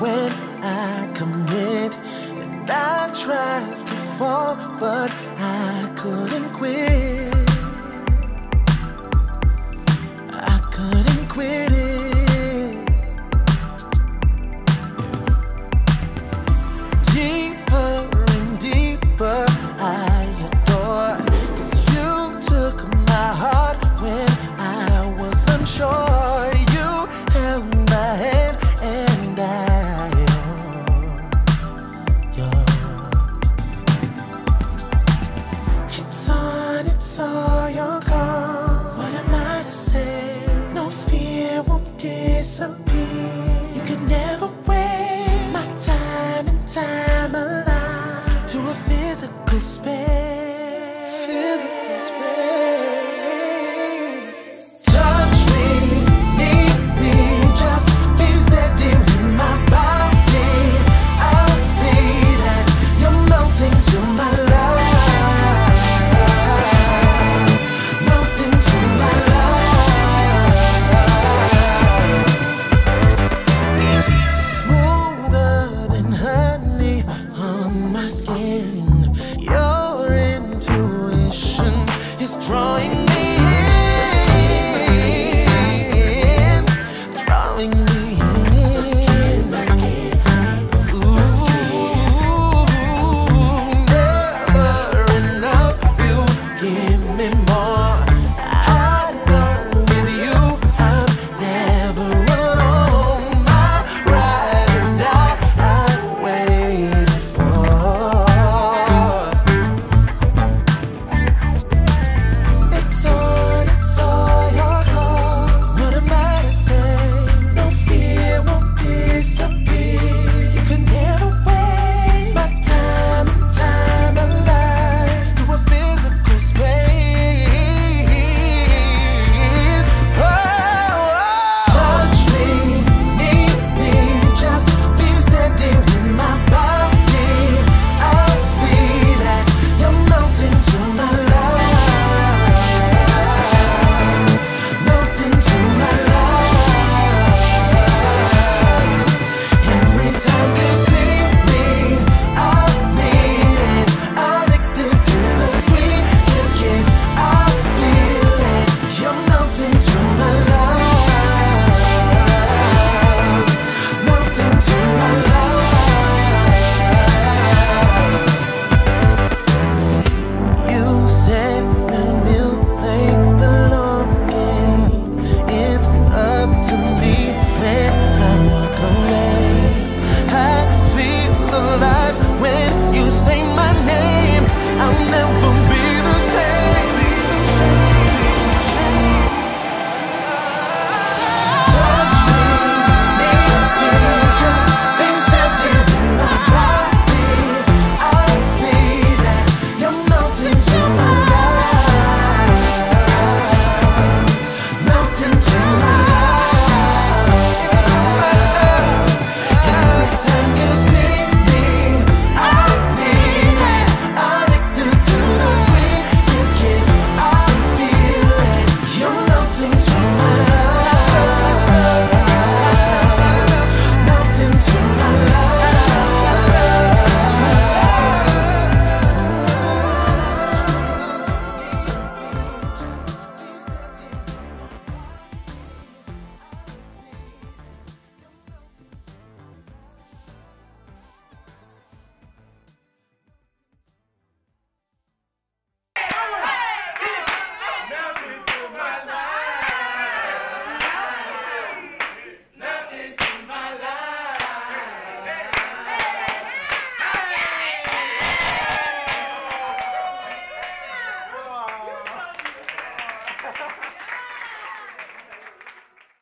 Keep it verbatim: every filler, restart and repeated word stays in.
when I commit, and I tried to fall, but I couldn't quit.